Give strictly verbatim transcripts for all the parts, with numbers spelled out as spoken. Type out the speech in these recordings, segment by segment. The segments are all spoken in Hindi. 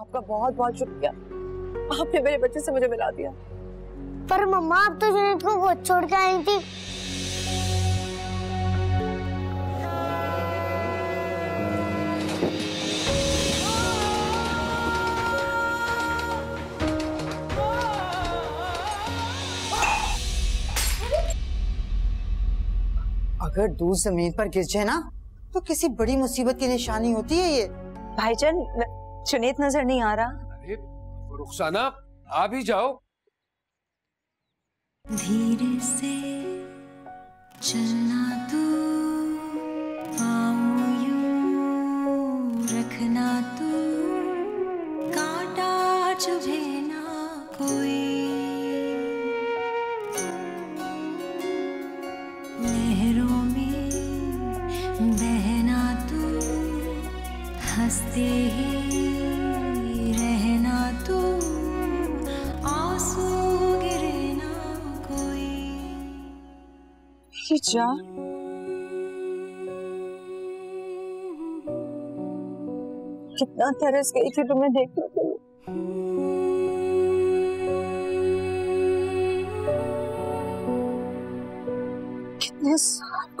आपका बहुत बहुत शुक्रिया, आपने मेरे बच्चे से मुझे मिला दिया। पर मम्मा आप तो जुनैद को गोद छोड़ के आई थी। अगर दूध जमीन पर गिर जाए ना तो किसी बड़ी मुसीबत की निशानी होती है ये। भाईजान जुनैद नजर नहीं आ रहा। अरे रुखसाना आ भी जाओ। धीरे से चलना तू, पाँव यूं रखना तू, कांटा चुभे ना कोई, लहरों में बहना तू, हंसते ही रहना तू, आंसू गिरे ना कोई। खिंचा कितना तरस गई थी तुम्हें देखने के लिए।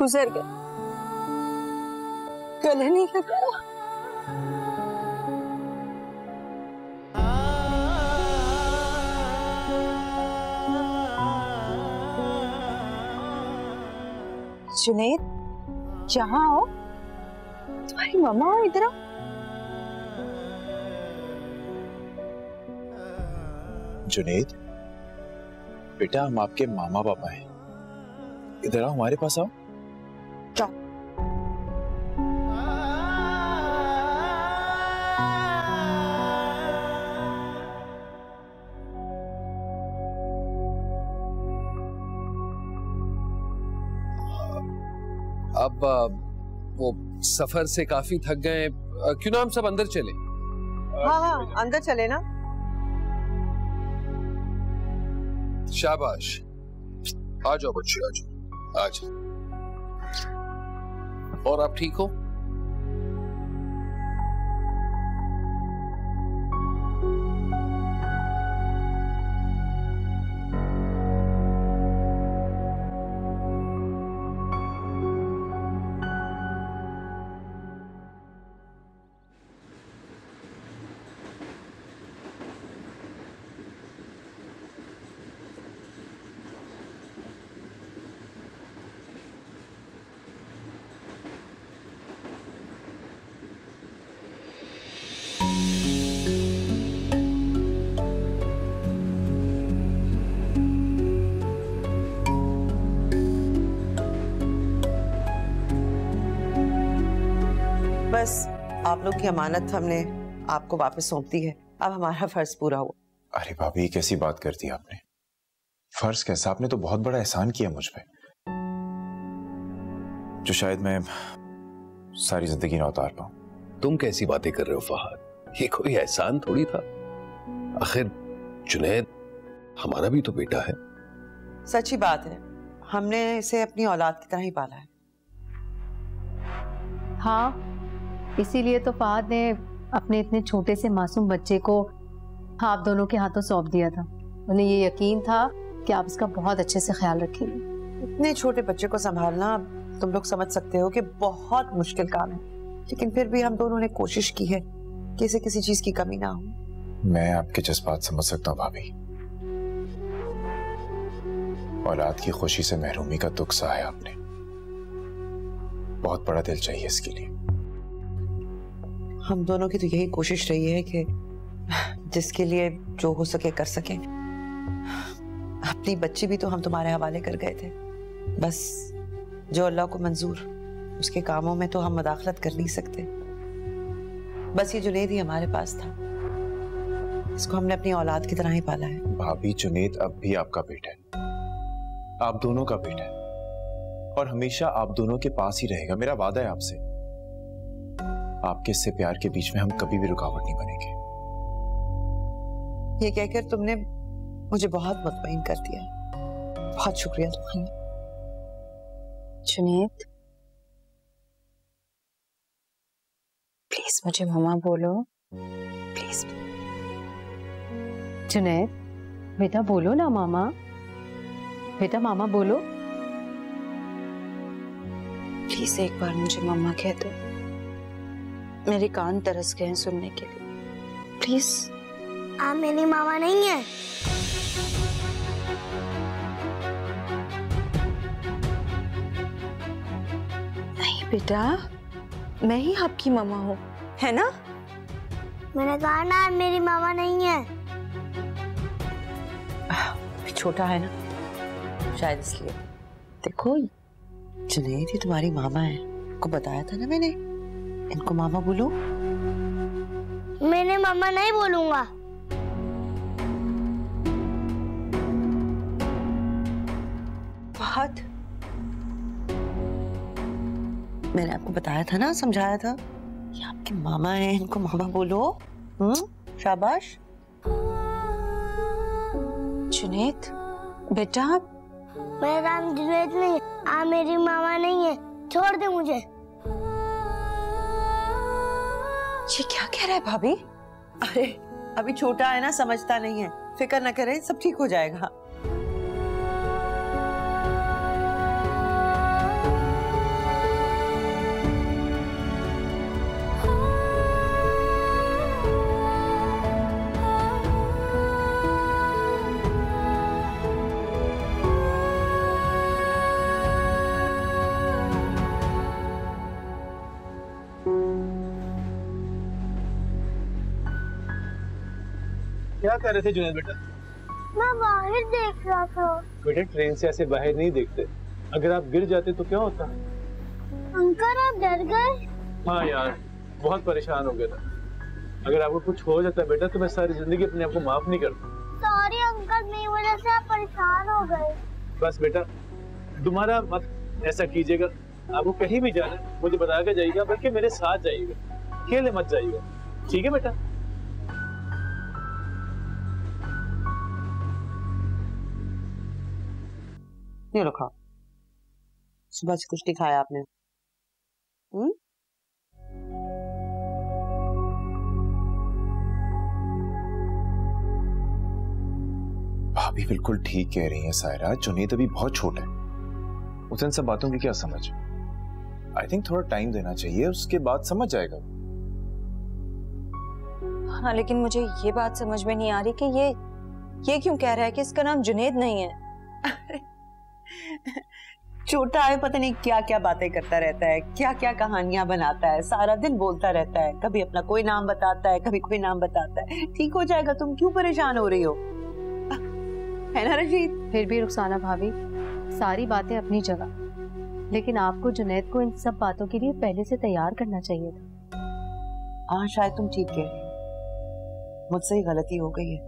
गुजर गए, गले नहीं लगा। जुनैद जहाँ हो, तुम्हारी मम्मा हो, इधर आओ। जुनैद बेटा, हम आपके मामा पापा हैं, इधर आओ हमारे पास आओ। अब वो सफर से काफी थक गए, क्यों ना हम सब अंदर चले। हाँ हाँ अंदर चले ना। शाबाश, आ जाओ बच्चे, आ जाओ आज। और आप ठीक हो? बस आप लोग की अमानत हमने आपको वापस सौंप दी है, अब हमारा फर्ज पूरा हुआ। अरे भाभी कैसी बात करती आपने, फर्ज कैसा, आपने तो बहुत बड़ा एहसान किया मुझ पे, जो शायद मैं सारी जिंदगी ना उतार पाऊं। तुम कैसी बातें कर रहे हो फहद, ये कोई एहसान थोड़ी था। आखिर जुनैद हमारा भी तो बेटा है। सच्ची बात है, हमने इसे अपनी औलाद की तरह ही पाला है। हाँ इसीलिए तो फहद ने अपने इतने छोटे से मासूम बच्चे को आप दोनों के हाथों सौंप दिया था, उन्हें ये यकीन था कि आप इसका बहुत अच्छे से ख्याल रखेंगे। इतने छोटे बच्चे को संभालना तुम लोग समझ सकते हो कि बहुत मुश्किल काम है, लेकिन फिर भी हम दोनों ने कोशिश की है कि इसे किसी चीज की कमी ना हो। मैं आपके जज्बात समझ सकता हूँ भाभी, औलाद की खुशी से महरूमी का दुख सहाया आपने, बहुत बड़ा दिल चाहिए इसके लिए। हम दोनों की तो यही कोशिश रही है कि जिसके लिए जो हो सके कर सकें। अपनी बच्ची भी तो हम तुम्हारे हवाले कर गए थे, बस जो अल्लाह को मंजूर, उसके कामों में तो हम मदाखलत कर नहीं सकते। बस ये जुनैद ही हमारे पास था, इसको हमने अपनी औलाद की तरह ही पाला है। भाभी जुनैद अब भी आपका बेटा है, आप दोनों का बेटा है, और हमेशा आप दोनों के पास ही रहेगा, मेरा वादा है आपसे। आपके इससे प्यार के बीच में हम कभी भी रुकावट नहीं बनेंगे। ये कहकर तुमने मुझे बहुत मुतमईन कर दिया, बहुत शुक्रिया तुम्हारा। जुनैद प्लीज मुझे मामा बोलो, प्लीज। जुनैद, बेटा बोलो ना मामा, बेटा मामा बोलो। प्लीज एक बार मुझे मामा कह दो, मेरे कान तरस गए हैं सुनने के लिए। प्लीज आप मेरी मामा नहीं है। नहीं बेटा, मैं ही आपकी मामा हूँ, है ना? मैंने कहा ना आप मेरी मामा नहीं है। छोटा है ना, शायद इसलिए। देखो जुनैद, ये तुम्हारी मामा है, को बताया था ना मैंने, इनको मामा बोलो। मैंने मामा नहीं बोलूंगा। बहुत मैंने आपको बताया था ना, समझाया था, ये आपके मामा है, इनको मामा बोलो। हम्म, शाबाश। जुनैद बेटा, मेरा नाम जुनैद नहीं है, आप मेरी मामा नहीं है, छोड़ दे मुझे। ये क्या कह रहा है भाभी? अरे अभी छोटा है ना, समझता नहीं है, फिक्र न करें, सब ठीक हो जाएगा। क्या कर रहे थे जुनैद बेटा? मैं बाहर देख रहा था। बेटा ट्रेन से ऐसे बाहर नहीं देखते, अगर आप गिर जाते तो क्या होता? अंकल आप डर गए? हाँ यार, बहुत परेशान हो गया था। अगर आपको कुछ हो जाता बेटा तो मैं सारी जिंदगी अपने आप को माफ नहीं करता। सॉरी अंकल, मेरी वजह से आप परेशान हो गए। बस बेटा दोबारा मत ऐसा कीजिएगा। आपको कहीं भी जाना मुझे बता के जाइएगा, बल्कि मेरे साथ जाइएगा, अकेले मत जाइएगा, ठीक है बेटा? ये रखा, सुबह से कुछ नहीं खाया आपने। हम्म, भाभी बिल्कुल ठीक कह रही है सायरा, जुनैद अभी बहुत छोटा है, उसे इन सब बातों की क्या समझ। आई थिंक थोड़ा टाइम देना चाहिए, उसके बाद समझ जाएगा। हाँ लेकिन मुझे ये बात समझ में नहीं आ रही कि ये ये क्यों कह रहा है कि इसका नाम जुनैद नहीं है। छोटा है, पता नहीं क्या क्या बातें करता रहता है, क्या क्या कहानियां बनाता है, सारा दिन बोलता रहता है, कभी अपना कोई नाम बताता है, कभी कोई नाम बताता है। ठीक हो जाएगा, तुम क्यों परेशान हो रही हो, है ना रशीद? फिर भी रुखसाना भाभी, सारी बातें अपनी जगह, लेकिन आपको जुनैद को इन सब बातों के लिए पहले से तैयार करना चाहिए था। हाँ शायद तुम ठीक कह रही हो, मुझसे ही गलती हो गई है।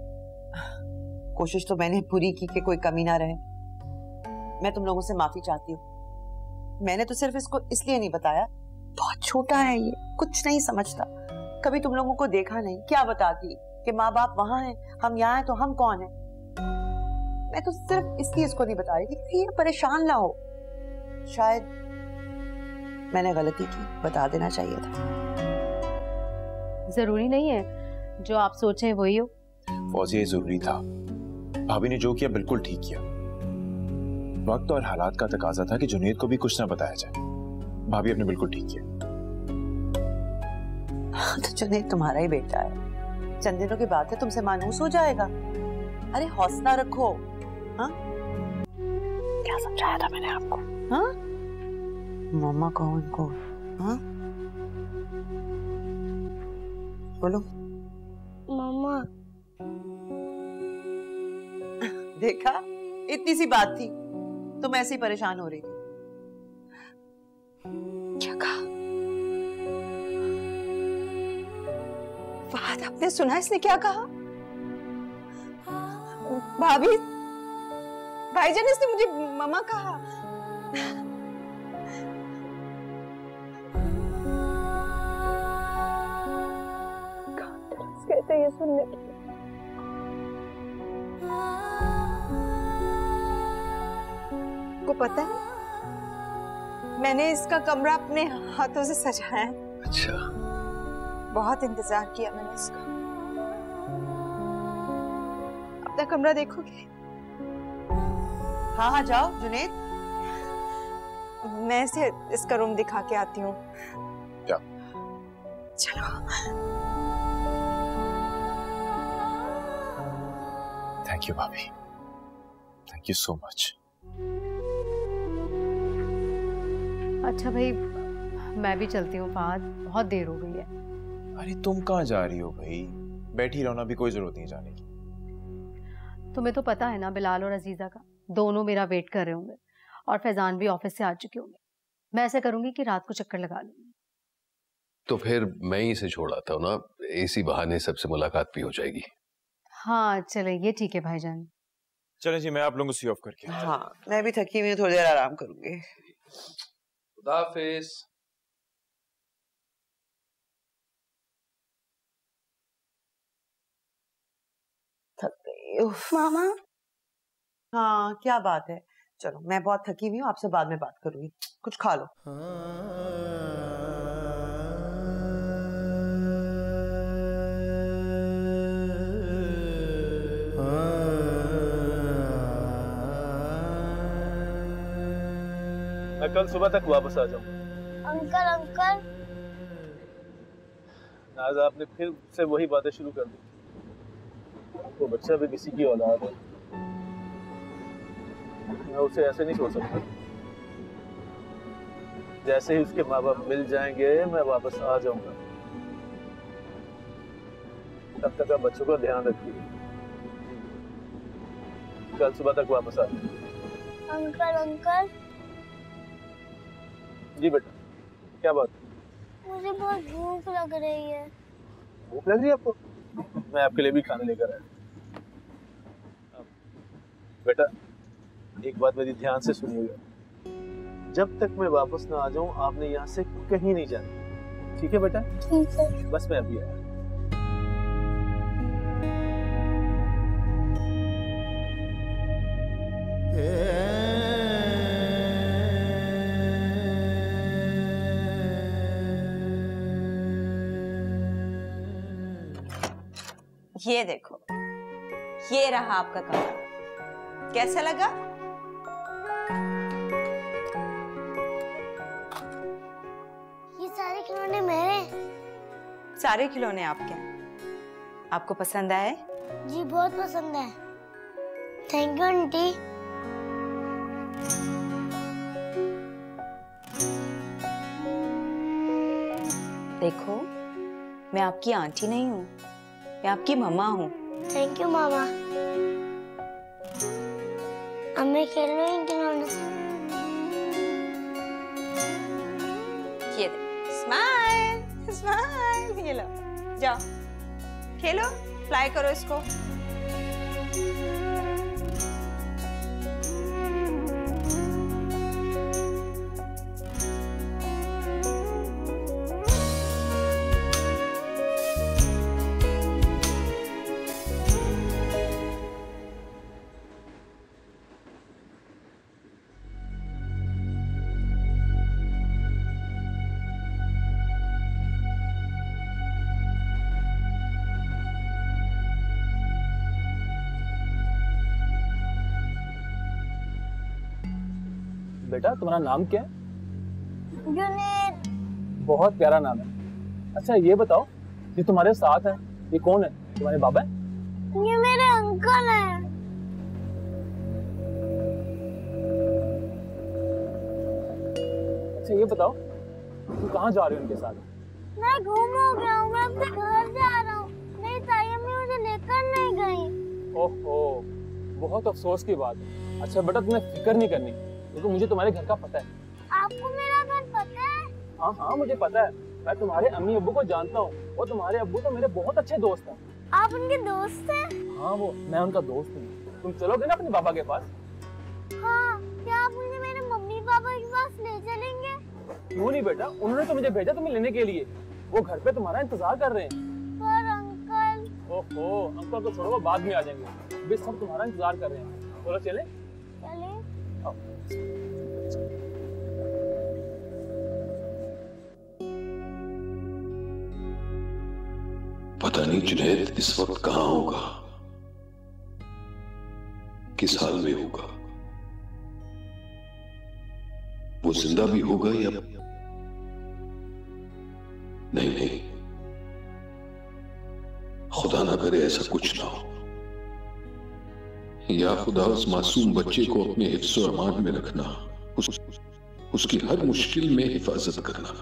कोशिश तो मैंने पूरी की कि कोई कमी ना रहे। मैं तुम लोगों से माफी चाहती हूँ। मैंने तो सिर्फ इसको इसलिए नहीं बताया, बहुत छोटा है ये, कुछ नहीं समझता, कभी तुम लोगों को देखा नहीं, क्या बताती कि माँ बाप वहाँ हैं, हम यहाँ हैं, तो हम कौन हैं। मैं तो सिर्फ इसलिए इसको नहीं बता रही थी ये परेशान ना हो। शायद मैंने गलती की, बता देना चाहिए था। जरूरी नहीं है जो आप सोचे वही हो। फौजी जरूरी था, भाभी ने जो किया बिल्कुल ठीक किया। वक्त और हालात का तकाजा था कि जुनैद को भी कुछ ना बताया जाए, भाभी आपने बिल्कुल ठीक किया। तो जुनैद तुम्हारा ही बेटा है, चंद दिनों की बात है, तुमसे मानूस हो जाएगा। अरे हौसला रखो। हाँ क्या समझाया था मैंने आपको? हाँ मामा कहो इनको। हाँ बोलो मामा। देखा, इतनी सी बात थी, तुम ऐसे ही परेशान हो रही थी। क्या कहा? बात आपने सुना, इसने क्या कहा? भाभी, भाईजान इसने मुझे मामा कहा। कहते ये सुनने के को पता है, मैंने इसका कमरा अपने हाथों से सजाया। अच्छा, बहुत इंतजार किया मैंने इसका, अपना कमरा देखोगे? हाँ हाँ जाओ जुनेद, मैं इसे इसका रूम दिखा के आती हूँ। चलो। थैंक यू भाभी, थैंक यू सो मच। अच्छा भाई मैं भी चलती हूँ, फाद बहुत देर हो गई है। अरे तुम कहाँ जा रही हो भाई, बैठी रहना भी कोई जरूरत नहीं जाने की। तुम्हें तो पता है ना बिलाल और अजीजा का दोनों मेरा वेट कर रहे होंगे और फैजान भी ऑफिस से आ चुके होंगे। मैं ऐसा करूंगी कि रात को चक्कर लगा लूंगी। तो फिर मैं ही इसे छोड़ आता हूँ ना, इसी बहाने सबसे मुलाकात भी हो जाएगी। हाँ चले ये ठीक है भाईजान। चलें जी, मैं आप लोगों को सी ऑफ करके। हाँ मैं भी थकी हुई हूँ, थोड़ी देर आराम करूंगी। खुदा हाफिज। थक गई मामा। हाँ क्या बात है, चलो मैं बहुत थकी हुई हूँ, आपसे बाद में बात करूंगी। कुछ खा लो। मैं कल सुबह तक वापस आ जाऊँ। अंकल अंकल आज आपने फिर से वही बातें शुरू कर दी। तो बच्चा भी किसी की औलाद है, मैं उसे ऐसे नहीं छोड़ सकता। जैसे ही उसके माँ बाप मिल जाएंगे मैं वापस आ जाऊंगा। तब तक आप बच्चों का ध्यान रखिए। कल सुबह तक वापस आ जाऊंगा। Uncle uncle. जी बेटा क्या बात? मुझे बहुत भूख लग रही है। भूख लग रही है आपको? मैं आपके लिए भी खाना लेकर आया। बेटा एक बात मेरी ध्यान से सुनिएगा, जब तक मैं वापस ना आ जाऊं आपने यहाँ से कहीं नहीं जाना। ठीक है बेटा? ठीक है। बस मैं अभी आया। ये देखो ये रहा आपका कमरा, कैसा लगा? सारे खिलौने मेरे। सारे खिलौने आपके हैं। आपको पसंद आए? जी बहुत पसंद है। Thank you aunty. देखो मैं आपकी आंटी नहीं हूँ, मैं आपकी मम्मा हूँ। थैंक यू मामा। अब मैं खेल रही हूँ इन खिलौनों से। Smile smile. ये लो जाओ खेलो, फ्लाई करो इसको। बेटा तुम्हारा नाम क्या है? जुनेद। बहुत प्यारा नाम है। अच्छा ये बताओ ये तुम्हारे साथ है ये कौन है? तुम्हारे बाबा है? ये मेरे अंकल हैं। अच्छा ये बताओ तुम कहाँ जा रहे हो उनके साथ? मैं घूम हो गया हूँ, मैं अपने घर जा रहा हूँ। मेरी ताई अम्मी मुझे लेकर नहीं गई। ओहो बहुत अफसोस की बात है। अच्छा बेटा तुम्हें फिक्र नहीं करनी, देखो मुझे तुम्हारे घर का पता है। आपको मेरा घर पता है? हाँ हाँ मुझे पता है, मैं तुम्हारे अम्मी अब्बू को जानता हूँ और तुम्हारे अब्बू तो मेरे बहुत अच्छे दोस्त हैं। आप उनके दोस्त हैं? हाँ वो मैं उनका दोस्त हूँ। तुम चलोगे ना अपने पापा के पास? हाँ क्या आप मुझे मेरे मम्मी पापा के पास ले चलेंगे? क्यों नहीं बेटा, उन्होंने तो मुझे भेजा तुम्हें लेने के लिए, वो घर पे तुम्हारा इंतजार कर रहे हैं। पर अंकल। ओहो अंकल को छोड़ो, बाद में आ जाएंगे, बस हम तुम्हारा इंतजार कर रहे हैं। चलो चले चले। पता नहीं जुनेद इस वक्त कहाँ होगा। किस हाल में होगा, वो जिंदा भी होगा या नहीं। नहीं, खुदा ना करे ऐसा कुछ ना हो। या खुदा उस मासूम बच्चे को अपने हिफ्ज़ व अमान में रखना, उस, उसकी हर मुश्किल में हिफाजत करना।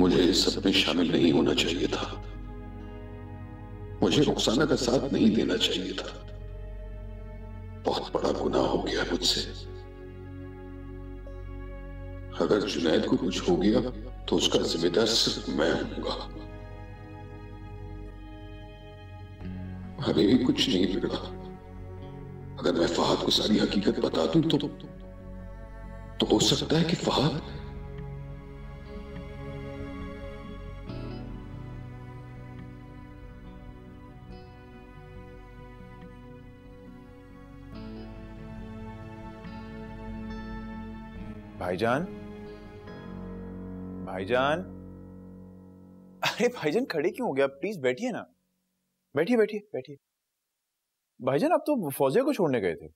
मुझे इस सब में शामिल नहीं होना चाहिए था, मुझे रुखसाना का साथ नहीं देना चाहिए था। बहुत बड़ा गुनाह हो गया मुझसे। अगर जुनैद को कुछ हो गया तो उसका जिम्मेदार सिर्फ मैं होऊंगा। अभी भी कुछ नहीं बिगड़ा। अगर मैं फहाद को सारी हकीकत बता दूं तो, तो हो सकता है कि फहाद भाईजान, भाईजान, अरे भाईजान खड़े क्यों हो गया? प्लीज बैठिए ना, बैठिए बैठिए बैठिए। भाईजान आप तो फौजिया को छोड़ने गए थे।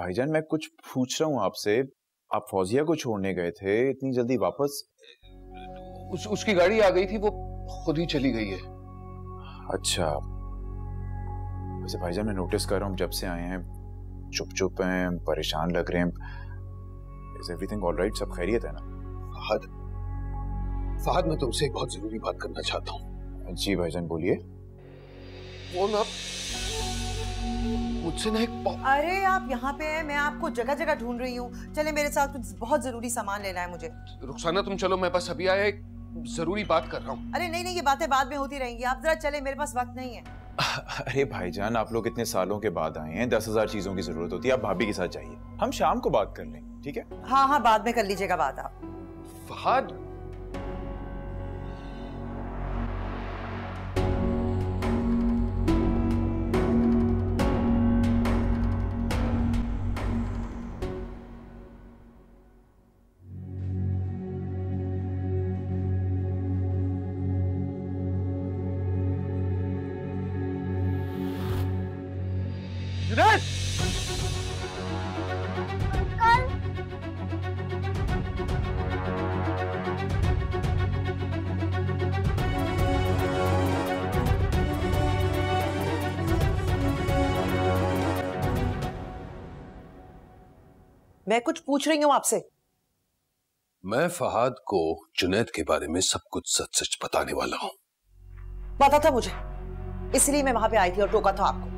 भाईजान मैं कुछ पूछ रहा हूं आपसे, आप फौजिया को छोड़ने गए थे इतनी जल्दी वापस? उस, उसकी गाड़ी आ गई थी, वो खुद ही चली गई है। अच्छा, वैसे भाईजान मैं नोटिस कर रहा हूँ जब से आए हैं चुप चुप हैं, परेशान लग रहे हैं। Is everything alright? सब खैरियत है ना? फहद, फहद मैं तुमसे एक बहुत जरूरी बात करना चाहता हूँ। जी भाईजान बोलिए। वो ना मुझसे ना एक पा... अरे आप यहाँ पे हैं, मैं आपको जगह जगह ढूंढ रही हूँ। चले मेरे साथ, कुछ बहुत जरूरी सामान लेना है मुझे। रुखसाना तुम चलो, मैं बस अभी आया, एक जरूरी बात कर रहा हूँ। अरे नहीं नहीं, ये बातें बाद में होती रहेंगी, आप जरा चले, मेरे पास वक्त नहीं है। अरे भाईजान आप लोग इतने सालों के बाद आए हैं, दस हजार चीजों की जरूरत होती है। आप भाभी के साथ जाइए, हम शाम को बात कर लें, ठीक है? हाँ हाँ बाद में कर लीजिएगा बात आप। फहद, मैं कुछ पूछ रही हूँ आपसे। मैं फहद को जुनैद के बारे में सब कुछ सच सच बताने वाला हूँ। पता था मुझे, इसलिए मैं वहां पे आई थी और टोका था आपको।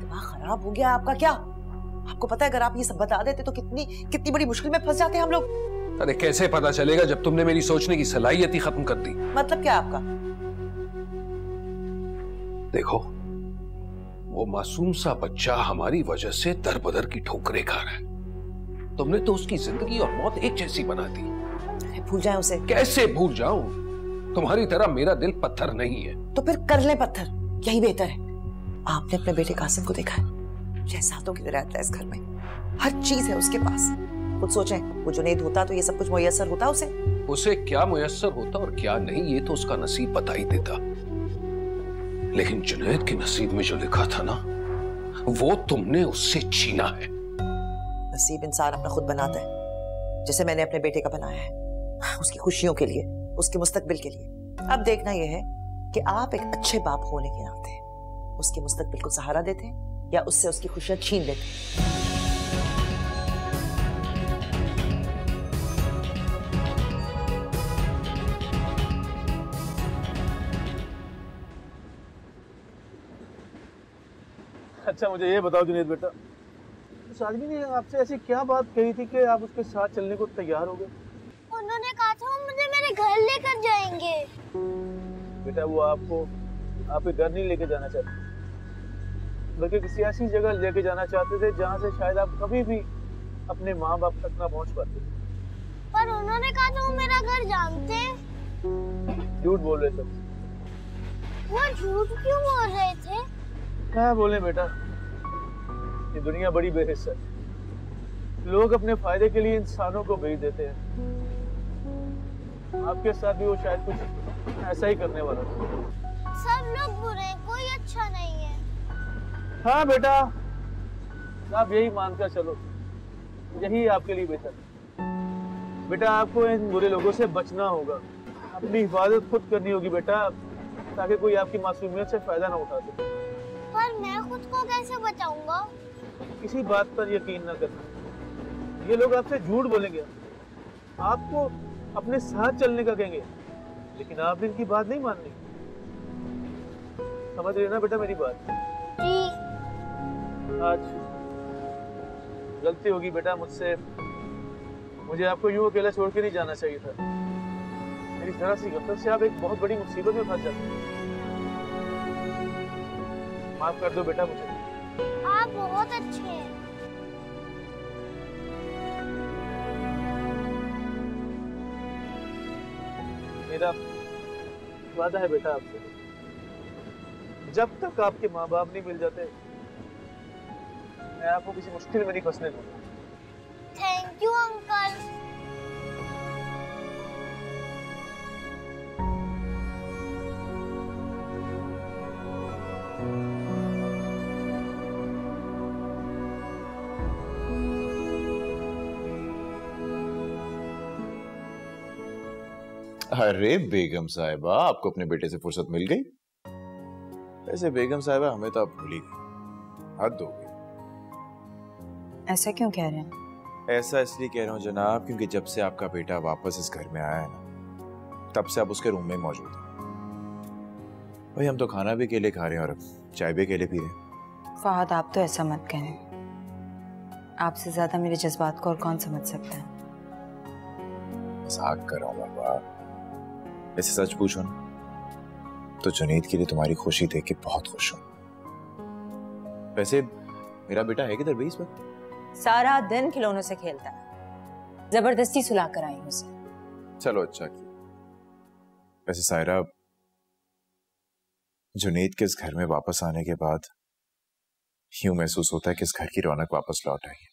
दिमाग खराब हो गया आपका क्या? आपको पता है अगर आप ये सब बता देते तो कितनी कितनी बड़ी मुश्किल में फंस जाते हम लोग। अरे कैसे पता चलेगा जब तुमने मेरी सोचने की सलाहियत ही खत्म कर दी। मतलब क्या आपका? देखो वो मासूम सा बच्चा हमारी वजह से दर बदर की ठोकरें खा रहा है। तुमने तो उसकी जिंदगी और मौत एक जैसी बना दी। अरे भूल जाऊं उसे? कैसे भूल जाऊं? तुम्हारी तरह मेरा दिल पत्थर नहीं है। तो फिर कर ले पत्थर, यही बेहतर है। आपने अपने बेटे कासिम को देखा है? शहजादों की तरह रहता है इस घर में, हर चीज है उसके पास। कुछ सोचें, वो जुनैद होता तो ये सब कुछ मुयस्सर होता उसे। उसे क्या मुयस्सर होता और क्या नहीं ये तो उसका नसीब बता ही देता। लेकिन जुनैद के नसीब में जो लिखा था ना वो तुमने उससे छीना है। नसीब इंसान अपना खुद बनाता है, जैसे मैंने अपने बेटे का बनाया है, उसकी खुशियों के लिए, उसके मुस्तकबिल के लिए। अब देखना यह है कि आप एक अच्छे बाप होने के नाते उसके मुस्तकबिल को सहारा देते हैं या उससे उसकी खुशियां छीन लेते हैं। अच्छा मुझे ये बताओ जुनैद बेटा, उस आदमी ने आपसे ऐसी क्या बात कही थी कि आप उसके साथ चलने को तैयार हो गए? उन्होंने कहा था वो मुझे मेरे घर लेकर जाएंगे। बेटा वो आपको आपके घर नहीं लेके जाना चाहते, बल्कि किसी ऐसी जगह लेके जाना चाहते थे जहाँ से शायद आप कभी भी अपने माँ बाप तक ना पहुँच पाते। पर उन्होंने कहा था वो मेरा घर जानते। झूठ बोल रहे थे। वो झूठ क्यों बोल रहे थे? क्या बोले बेटा, ये दुनिया बड़ी बेहिस्सा है। लोग अपने फायदे के लिए इंसानों को भेज देते हैं। आपके साथ भी वो शायद कुछ ऐसा ही करने वाला था। सब लोग बुरे हैं, कोई अच्छा नहीं है। हाँ बेटा, आप यही मानकर चलो, यही आपके लिए बेहतर है। बेटा आपको इन बुरे लोगों से बचना होगा, अपनी हिफाजत खुद करनी होगी बेटा, ताकि कोई आपकी मासूमियत से फायदा ना उठा सके। पर मैं खुद को कैसे बचाऊंगा? किसी बात पर यकीन ना करना, ये लोग आपसे झूठ बोलेंगे, आपको अपने साथ चलने का कहेंगे, लेकिन आपने इनकी बात नहीं माननी। समझ रहे ना बेटा मेरी बात? आज गलती होगी बेटा मुझसे, मुझे आपको यूं अकेला छोड़ के नहीं जाना चाहिए था। मेरी जरा सी गलती से आप एक बहुत बड़ी मुसीबत में फंस जाते हैं। माफ कर दो बेटा मुझे। आप बहुत अच्छे हैं। मेरा वादा है बेटा आपसे, जब तक आपके माँ बाप नहीं मिल जाते, मैं आपको किसी मुश्किल में नहीं फंसने दूंगा। Thank you uncle. अरे बेगम साहिबा, आपको अपने बेटे से फुर्सत मिल गई। वैसे बेगम साहिबा, हमें तो आप भूल ही गई, हद हो गई। ऐसा क्यों कह रहे हैं? ऐसा इसलिए कह रहा हूँ जनाब, क्योंकि जब से आपका बेटा वापस इस घर में आया है ना, तब से आप उसके रूम में मौजूद हैं। भाई हम तो खाना भी अकेले खा रहे हैं और चाय भी अकेले पी रहे हैं। फहद, आप तो ऐसा मत कहें, आपसे ज्यादा मेरे जज्बात को और कौन समझ सकता है। मजाक कर रहा हूँ बाबा, ऐसे सच पूछो ना तो जुनैद के लिए तुम्हारी खुशी देख के बहुत खुश हूँ। वैसे मेरा बेटा है किधर बीस वक्त? सारा दिन खिलौनों से खेलता है, जबरदस्ती सुला कर आई उसे। चलो अच्छा किया। वैसे सायरा, जुनैद के इस घर में वापस आने के बाद यूं महसूस होता है कि इस घर की रौनक वापस लौट आई है,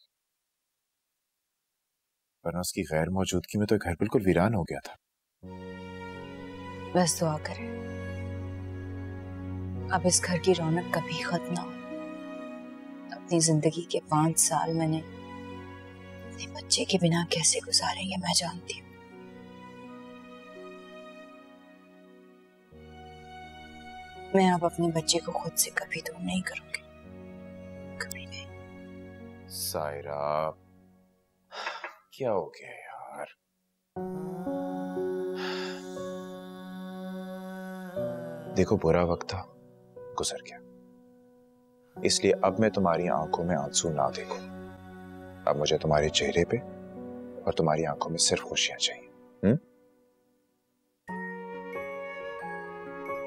वरना उसकी गैर मौजूदगी में तो घर बिल्कुल वीरान हो गया था। बस दुआ करें अब इस घर की रौनक कभी खत्म ना हो। अपनी जिंदगी के पांच साल मैंने अपने बच्चे के बिना कैसे गुजारे ये मैं जानती हूँ। मैं अब अपने बच्चे को खुद से कभी दूर नहीं करूंगी, कभी नहीं। सायरा क्या हो गया यार? देखो बुरा वक्त था, गुजर गया, इसलिए अब मैं तुम्हारी आंखों में आंसू ना देखूं। अब मुझे तुम्हारे चेहरे पे और तुम्हारी आंखों में सिर्फ खुशियां चाहिए। हुँ?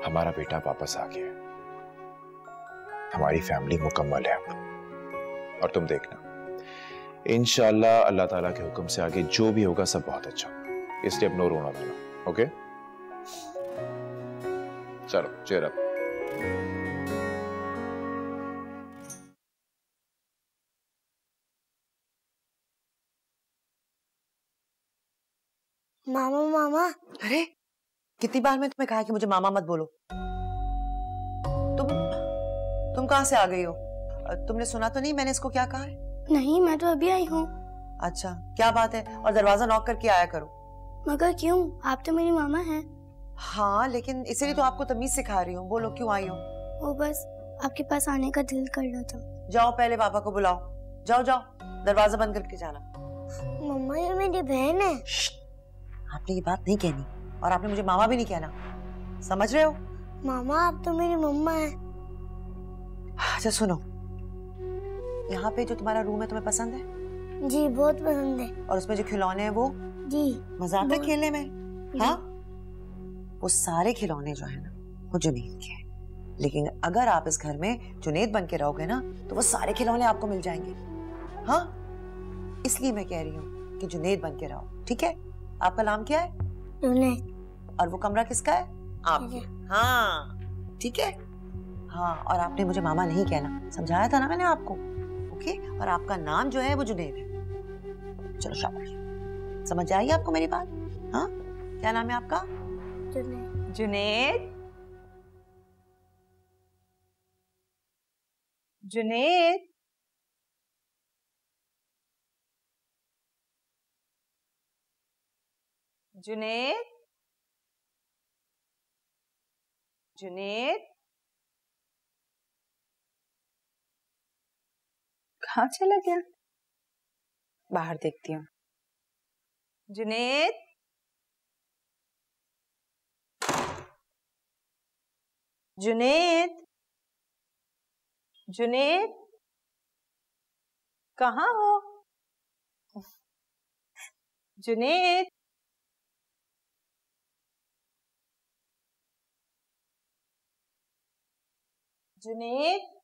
हमारा बेटा वापस आ गया है, हमारी फैमिली मुकम्मल है अब। और तुम देखना इंशाल्लाह अल्लाह ताला के हुक्म से आगे जो भी होगा सब बहुत अच्छा, इसलिए अब नो रोना धोना। ओके चलो, cheer up। मामा मामा। अरे कितनी बार मैं तुम्हें कहा कि मुझे मामा मत बोलो। तुम तुम कहाँ से आ गई हो? तुमने सुना तो नहीं मैंने इसको क्या कहा है? नहीं, मैं तो अभी आई हूँ। अच्छा क्या बात है, और दरवाजा नॉक करके आया करो। मगर क्यों? आप तो मेरी मामा हैं। हाँ लेकिन इसीलिए तो आपको तमीज सिखा रही हूँ। बोलो क्यों आई हो? वो बस आपके पास आने का दिल कर रहा था। जाओ पहले पापा को बुलाओ, जाओ जाओ, दरवाजा बंद करके जाना। मम्मा ये मेरी बहन है। आपने ये बात नहीं कहनी, और आपने मुझे मामा भी नहीं कहना, समझ रहे हो? मामा आप तो मेरी मम्मा है। अच्छा सुनो, यहाँ पे जो तुम्हारा रूम है तुम्हें पसंद है? जी बहुत पसंद है। और उसमें जो खिलौने हैं वो? जी। मजाक है खेलने में? हाँ वो सारे खिलौने जो है ना वो जुनैद के हैं, लेकिन अगर आप इस घर में जुनैद बन के रहोगे ना तो वो सारे खिलौने आपको मिल जाएंगे। हाँ इसलिए मैं कह रही हूँ कि जुनैद बन के रहो, ठीक है? आपका नाम क्या है? जुनैद। और वो कमरा किसका है? आपके। हाँ ठीक है। हाँ और आपने मुझे मामा नहीं कहना, समझाया था ना मैंने आपको। ओके, और आपका नाम जो है वो जुनैद है। चलो शाबाश, समझ आई आपको मेरी बात? हाँ क्या नाम है आपका? Junaid. Junaid Junaid. Junaid. Junaid. कहाँ चला गया? बाहर देखती हूँ। जुनैद, जुनैद, जुनैद, कहाँ हो? जुनैद, जुनैद,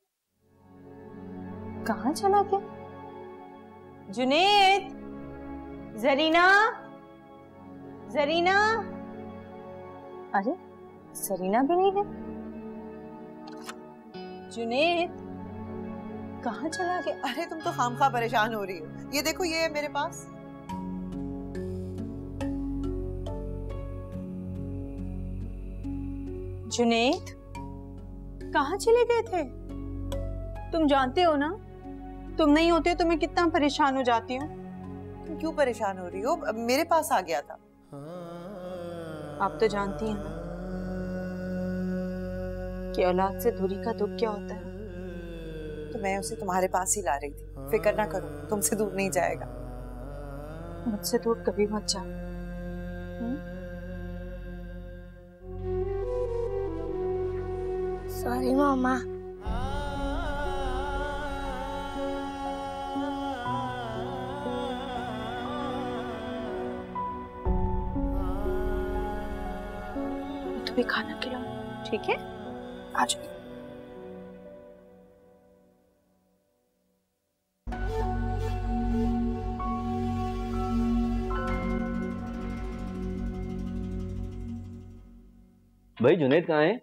कहाँ चला गया? जुनैद, जरीना, जरीना, अरे जरीना भी नहीं है। जुनैद, कहाँ चला गया? अरे तुम तो खामखा परेशान हो रही हो। ये देखो, ये है मेरे पास। जुनैद, कहाँ चले गए थे? तुम जानते हो ना, तुम नहीं होते हो तो मैं कितना परेशान हो जाती हूँ। तुम क्यों परेशान हो रही हो? मेरे पास आ गया था। आप तो जानती हैं ना कि औलाद से दूरी का दुख क्या होता है। तो मैं उसे तुम्हारे पास ही ला रही थी। फिक्र ना करो, तुमसे दूर नहीं जाएगा। मुझसे दूर कभी मत जाओ। सॉरी मामा। भी खाना खिलाओ, ठीक है? आज भाई जुनैद कहाँ है?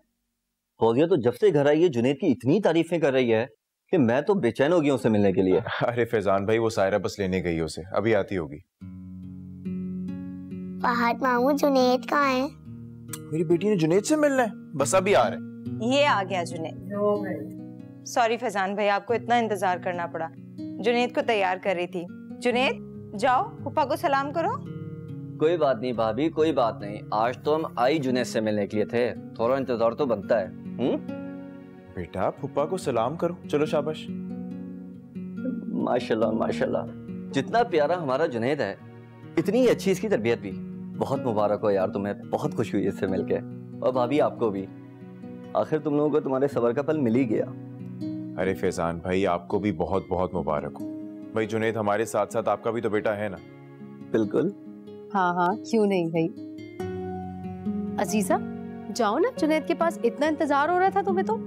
फौजिया तो जब से घर आई है जुनैद की इतनी तारीफें कर रही है कि मैं तो बेचैन हो गया उसे मिलने के लिए। अरे फैजान भाई, वो सायरा बस लेने गई है उसे, अभी आती होगी। फहद मामू, जुनैद कहाँ है? मेरी बेटी ने जुनैद से मिलना है, बस अभी आ रहे। ये आ गया जुनैद। सॉरी फैजान भाई, आपको इतना इंतजार करना पड़ा। जुनैद को तैयार कर रही थी। जुनैद, जाओ फूफा को सलाम करो। कोई बात नहीं भाभी, कोई बात नहीं। आज तो हम आई जुनैद से मिलने के लिए थे, थोड़ा इंतजार तो बनता है। हुँ? बेटा फूफा को सलाम करो। चलो शाबाश। माशाल्लाह माशाल्लाह, जितना प्यारा हमारा जुनैद है, इतनी अच्छी इसकी तरबियत भी। बहुत मुबारक हो यार तुम्हें, बहुत खुशी हुई इससे मिलके। और भाभी आपको भी, आखिर तुम लोगों को तुम्हारे सबर का फल मिल ही गया। अरे फैजान भाई, आपको भी बहुत बहुत मुबारक हो। भाई जुनैद हमारे साथ साथ आपका भी तो बेटा है ना? बिल्कुल, हाँ हाँ, क्यों नहीं भाई। अजीजा जाओ ना, जुनैद के पास इतना इंतजार हो रहा था तुम्हें तो।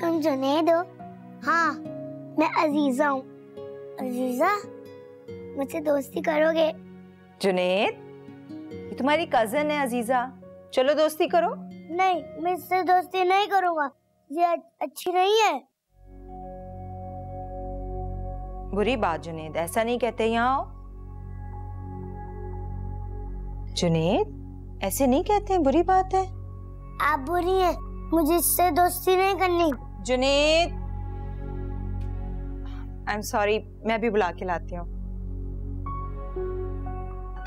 तुम जुनैद हो? हाँ, मैं अजीजा हूँ। अजीजा, मुझसे दोस्ती करोगे? जुनैद, ये तुम्हारी कजन है अजीजा, चलो दोस्ती करो। नहीं, मैं इससे दोस्ती नहीं करूँगा, ये अच्छी नहीं है। बुरी बात जुनैद, ऐसा नहीं कहते। यहाँ आओ। जुनैद, ऐसे नहीं कहते हैं, बुरी बात है। आप बुरी हैं, मुझे इससे दोस्ती नहीं करनी। जुनैद, आई एम सॉरी, मैं भी बुला के लाती हूँ।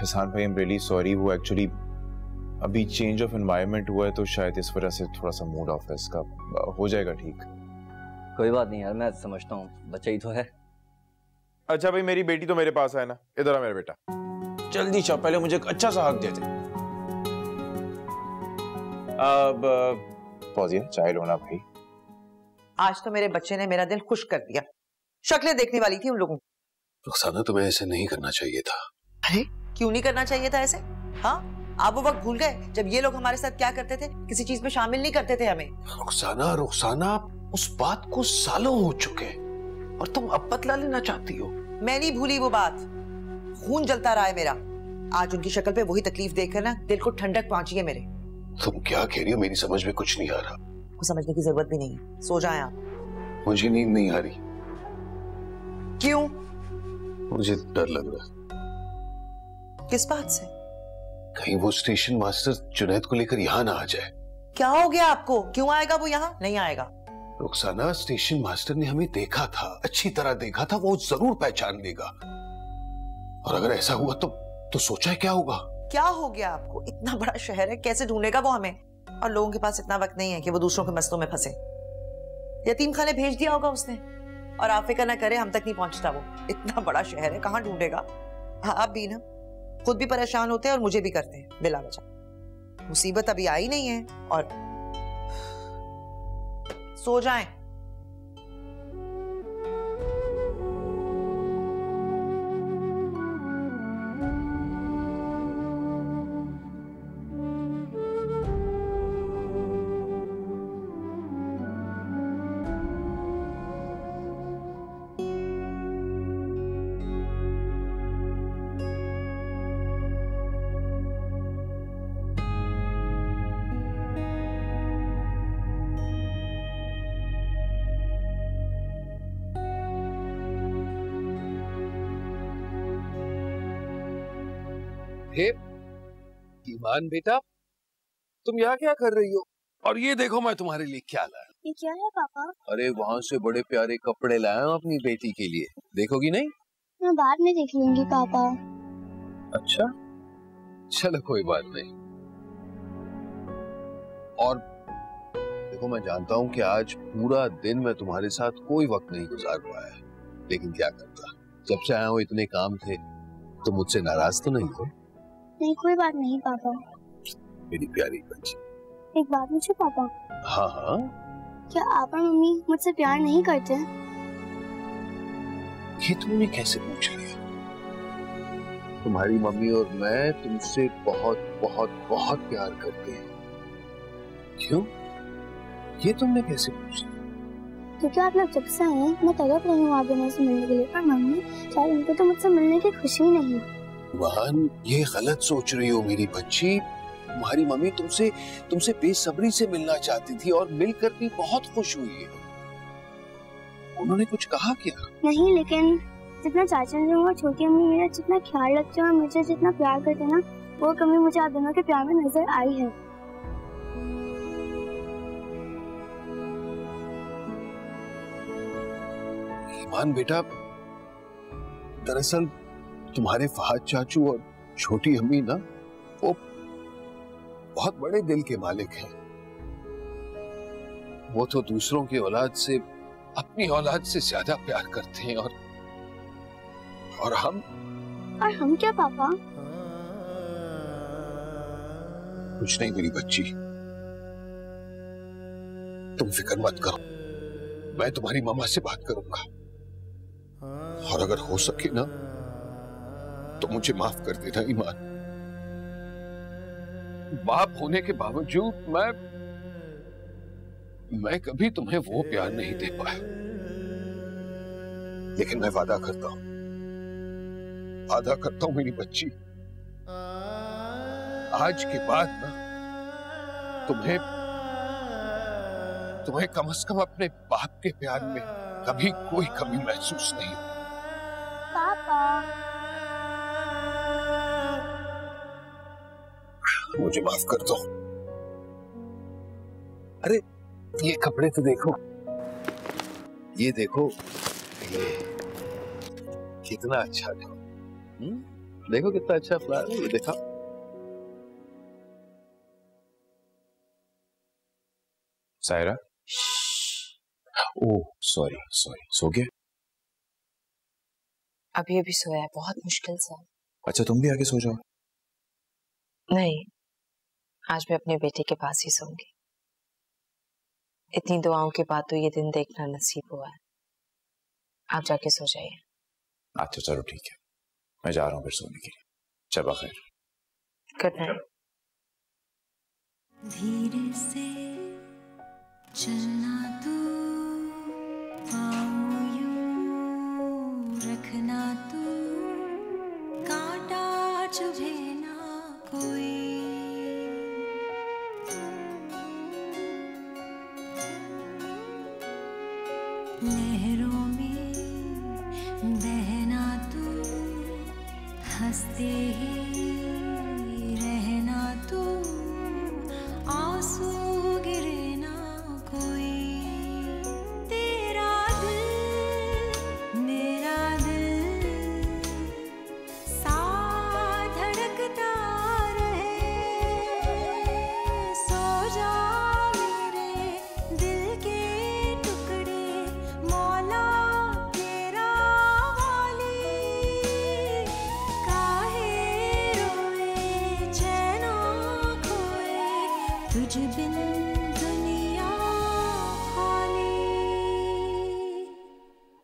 फैजान भाई, I'm really sorry, वो एक्चुअली अभी चेंज ऑफ एनवायरनमेंट हुआ है तो शायद इस वजह से थोड़ा सा मूड ऑफ है इसका। हो जाएगा ठीक। कोई बात नहीं यार, मैं समझता हूँ, बच्चा ही तो है। अच्छा भाई, मेरी बेटी तो मेरे पास है ना, इधर आ मेरा बेटा। जल्दी चल, पहले मुझे एक अच्छा सा हक दे दे। अब फौजिया चाय लो ना भाई। आज तो मेरे बच्चे ने मेरा दिल खुश कर दिया। शक्लें देखने वाली थी उन लोगों की। रुखसाना, तुम्हें ऐसे नहीं करना चाहिए था। अरे क्यों नहीं करना चाहिए था ऐसे? हाँ, आप वो वक्त भूल गए जब ये लोग हमारे साथ क्या करते थे? किसी चीज में शामिल नहीं करते थे हमें। रुखसाना रुखसाना, उस बात को सालों हो चुके हैं और तुम अब बदला लेना चाहती हो। मैं नहीं भूली वो बात, खून जलता रहा है मेरा। आज उनकी शक्ल पे वही तकलीफ देखकर ना दिल को ठंडक पहुंची है मेरे। तुम क्या कह रही हो, मेरी समझ में कुछ नहीं आ रहा। कुछ समझने की जरूरत भी नहीं, सो जाए आप। मुझे नींद नहीं आ रही। क्यों? मुझे डर लग रहा है। किस बात से? कहीं वो स्टेशन मास्टर जुनैद को लेकर यहाँ ना आ जाए। क्या हो गया आपको? क्यों आएगा वो यहाँ? नहीं आएगा। रुखसाना, स्टेशन मास्टर ने हमें देखा था, अच्छी तरह देखा था, वो जरूर पहचान लेगा। और अगर ऐसा हुआ तो तो सोचा है क्या होगा? क्या हो गया आपको? इतना बड़ा शहर है, कैसे ढूंढेगा वो हमें? और लोगों के पास इतना वक्त नहीं है कि वो दूसरों के मसलों में फंसे। यतीम खाने भेज दिया होगा उसने, और आप फिक्र ना करे, हम तक नहीं पहुंचता वो। इतना बड़ा शहर है, कहाँ ढूंढेगा? हाँ, आप भी ना खुद भी परेशान होते हैं और मुझे भी करते हैं बिला वजह। मुसीबत अभी आई नहीं है और सो जाएं। ईमान बेटा, तुम यहाँ क्या कर रही हो? और ये देखो मैं तुम्हारे लिए क्या लाया। ये क्या है पापा? अरे वहाँ से बड़े प्यारे कपड़े लाया हूँ अपनी बेटी के लिए, देखोगी नहीं? मैं बाद में देख लूंगी पापा। अच्छा चलो कोई बात नहीं। और देखो, मैं जानता हूँ कि आज पूरा दिन मैं तुम्हारे साथ कोई वक्त नहीं गुजार पाया, लेकिन क्या करता, जब से आया हूँ इतने काम थे। तुम मुझसे नाराज तो नहीं हो? नहीं, कोई बात नहीं पापा। मेरी प्यारी बच्ची, एक बात पूछो पापा। हाँ हाँ। क्या आप और मम्मी मुझसे प्यार नहीं करते? ये तुमने कैसे पूछ लिया? तुम्हारी मम्मी और मैं तुमसे बहुत बहुत बहुत प्यार करते हैं। क्यों? ये तुमने कैसे पूछ लिया? क्योंकि आप लोग जब से आए मैं तड़प रही हूँ आप दोनों से मिलने के लिए, पर मम्मी शायद उनको तो मुझसे मिलने की खुशी नहीं। वाहन, ये गलत सोच रही हो मेरी बच्ची। तुम्हारी मम्मी तुमसे तुमसे बेसब्री से मिलना चाहती थी और मिलकर भी बहुत खुश हुई है। उन्होंने कुछ कहा क्या? नहीं, लेकिन जितना चाचा जी और छोटी मम्मी मेरा जितना ख्याल रखते हैं, मुझे जितना प्यार करते हैं ना, वो कमी मुझे आप दोनों के प्यार में नजर आई है। ईमान बेटा, दरअसल तुम्हारे फहद चाचू और छोटी अम्मी ना, वो बहुत बड़े दिल के मालिक हैं। वो तो दूसरों की औलाद से, अपनी औलाद से ज्यादा प्यार करते हैं। और और हम और हम क्या पापा? कुछ नहीं मेरी बच्ची, तुम फिक्र मत करो, मैं तुम्हारी मामा से बात करूंगा, और अगर हो सके ना तो मुझे माफ कर देना। ईमान, बाप होने के बावजूद मैं मैं कभी तुम्हें वो प्यार नहीं दे पाया, लेकिन मैं वादा करता हूं, वादा करता हूं मेरी बच्ची, आज के बाद ना तुम्हें तुम्हें कम से कम अपने बाप के प्यार में कभी कोई कमी महसूस नहीं हो। पापा, मुझे माफ कर दो। अरे ये कपड़े तो देखो, ये देखो, ये कितना अच्छा है। हम्म, देखो कितना अच्छा फ्लावर है, ये देखा। सायरा, ओह सॉरी सॉरी, सो गया? अभी अभी सोया है, बहुत मुश्किल से। अच्छा तुम भी आके सो जाओ। नहीं, आज मैं अपने बेटे के पास ही सोऊंगी। इतनी दुआओं के बाद तो ये दिन देखना नसीब हुआ है। आप जाके सो जाइए। अच्छा चलो ठीक है, मैं जा रहा हूँ फिर सोने के लिए। शब खैर। Good night. धीरे से चलना तू, पाँव यूं रखना तू, कांटा चुभे ना कोई, लहरों में बहना तू, हंसते ही रहना तू, आंसू तुझ बिन दुनिया खाली।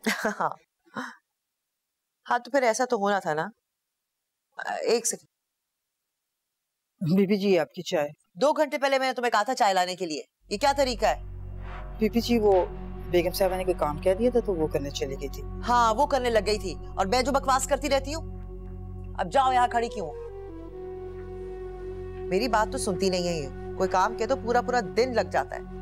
हाँ हाँ तो फिर ऐसा तो होना था ना। एक सेकंड बीबी जी, आपकी चाय। दो घंटे पहले मैंने तुम्हें कहा था चाय लाने के लिए, ये क्या तरीका है? बीबी जी वो बेगम साहबा ने कोई काम कह दिया था तो वो करने चली गई थी। हाँ वो करने लग गई थी और मैं जो बकवास करती रहती हूँ। अब जाओ, यहाँ खड़ी क्यों? मेरी बात तो सुनती नहीं है ये, कोई काम कह तो पूरा पूरा दिन लग जाता है।